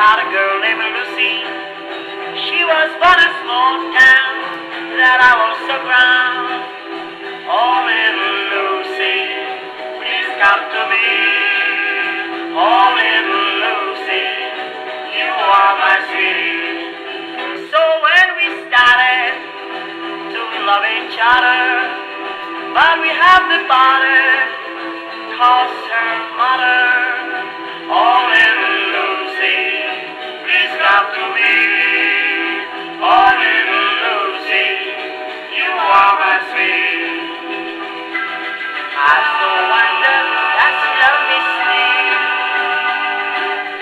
about a girl named Lucy. She was from a small town that I was so proud. Oh, little Lucy, please come to me. Oh, little Lucy, you are my sweetie. So when we started to love each other, but we have the bother to toss her mother. Oh, little Lucy, please come to me. Oh, little Lucy, you are my sweet. I so wonder that she loved me still.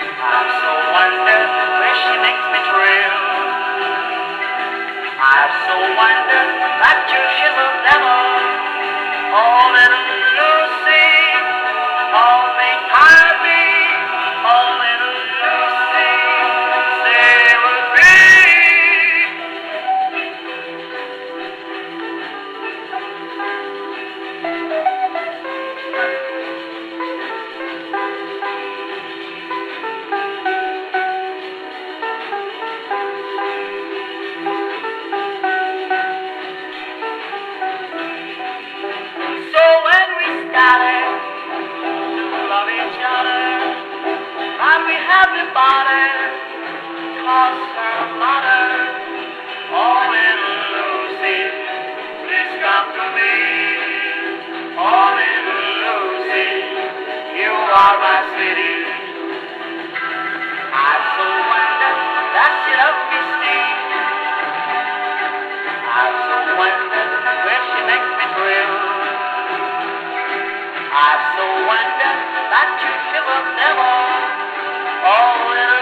I so wonder where she makes me thrill. I so wonder that you she's a devil. Oh, little Lucy, oh, make I be. Oh, little Lucy, save me. So when we started to love each other, and we have the body, cause her mother. Oh, little Lucy, please come to me. Oh, little Lucy, you are my sweetie. I so wonder that she loved me still. I so wonder where she makes me thrill. I so wonder that you shiver never. Oh,